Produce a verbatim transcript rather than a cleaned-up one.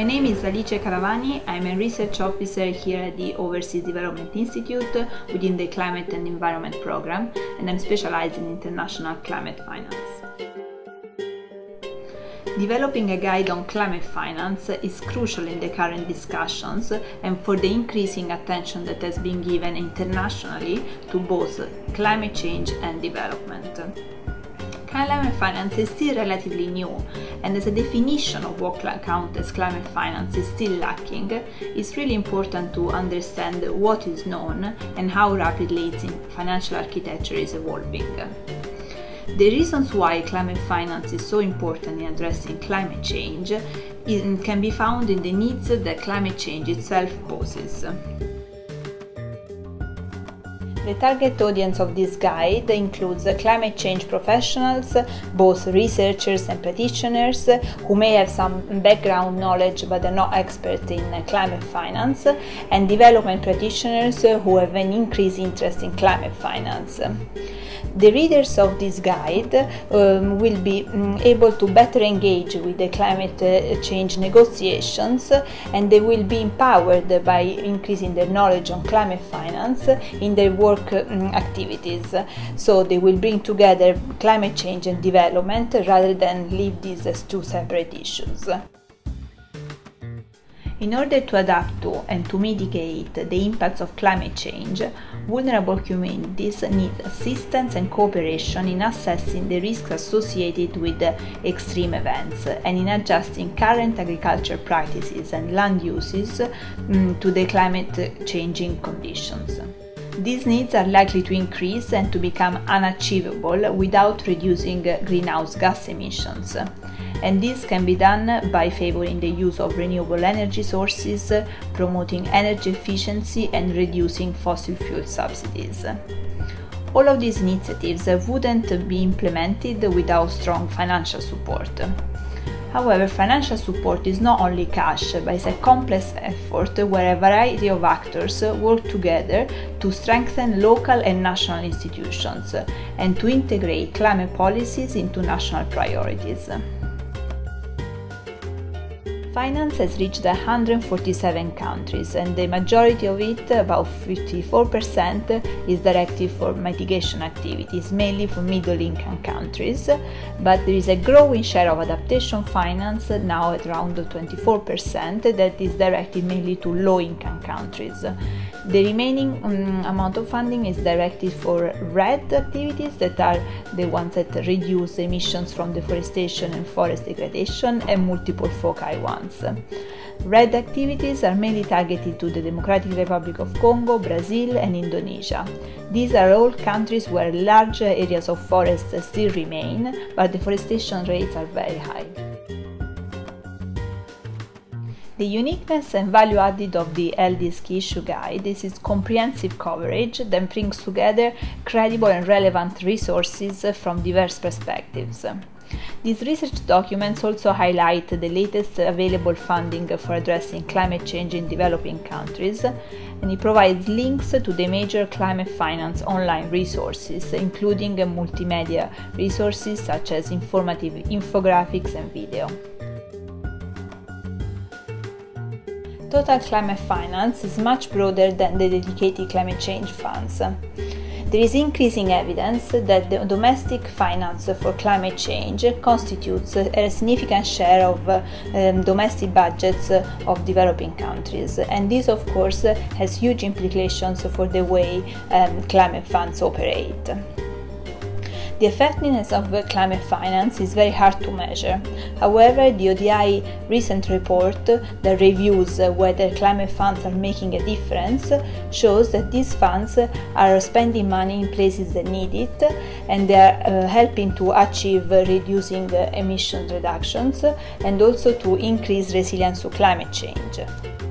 My name is Alice Caravani. I'm a research officer here at the Overseas Development Institute within the Climate and Environment Programme, and I'm specialized in international climate finance. Developing a guide on climate finance is crucial in the current discussions and for the increasing attention that has been given internationally to both climate change and development. Climate finance is still relatively new, and as a definition of what counts as climate finance is still lacking, it's really important to understand what is known and how rapidly its financial architecture is evolving. The reasons why climate finance is so important in addressing climate change can be found in the needs that climate change itself poses. The target audience of this guide includes climate change professionals, both researchers and practitioners, who may have some background knowledge but are not experts in climate finance, and development practitioners who have an increased interest in climate finance. The readers of this guide um, will be um, able to better engage with the climate uh, change negotiations, and they will be empowered by increasing their knowledge on climate finance in their work um, activities. So they will bring together climate change and development rather than leave these as two separate issues. In order to adapt to and to mitigate the impacts of climate change, vulnerable communities need assistance and cooperation in assessing the risks associated with extreme events and in adjusting current agriculture practices and land uses um, to the climate changing conditions. These needs are likely to increase and to become unachievable without reducing greenhouse gas emissions. And this can be done by favoring the use of renewable energy sources, promoting energy efficiency and reducing fossil fuel subsidies. All of these initiatives wouldn't be implemented without strong financial support. However, financial support is not only cash, but it's a complex effort where a variety of actors work together to strengthen local and national institutions and to integrate climate policies into national priorities. Finance has reached one hundred forty-seven countries, and the majority of it, about fifty-four percent, is directed for mitigation activities, mainly for middle-income countries, but there is a growing share of adaptation finance, now at around twenty-four percent, that is directed mainly to low-income countries. The remaining um, amount of funding is directed for REDD activities, that are the ones that reduce emissions from deforestation and forest degradation and multiple foci ones. REDD activities are mainly targeted to the Democratic Republic of Congo, Brazil and Indonesia. These are all countries where large areas of forest still remain, but deforestation rates are very high. The uniqueness and value added of the Eldis Issue Guide is its comprehensive coverage that brings together credible and relevant resources from diverse perspectives. These research documents also highlight the latest available funding for addressing climate change in developing countries, and it provides links to the major climate finance online resources, including multimedia resources such as informative infographics and video. Total climate finance is much broader than the dedicated climate change funds. There is increasing evidence that the domestic finance for climate change constitutes a significant share of um, domestic budgets of developing countries, and this of course has huge implications for the way um, climate funds operate. The effectiveness of climate finance is very hard to measure. However, the O D I recent report that reviews whether climate funds are making a difference shows that these funds are spending money in places that need it, and they are uh, helping to achieve reducing emission reductions and also to increase resilience to climate change.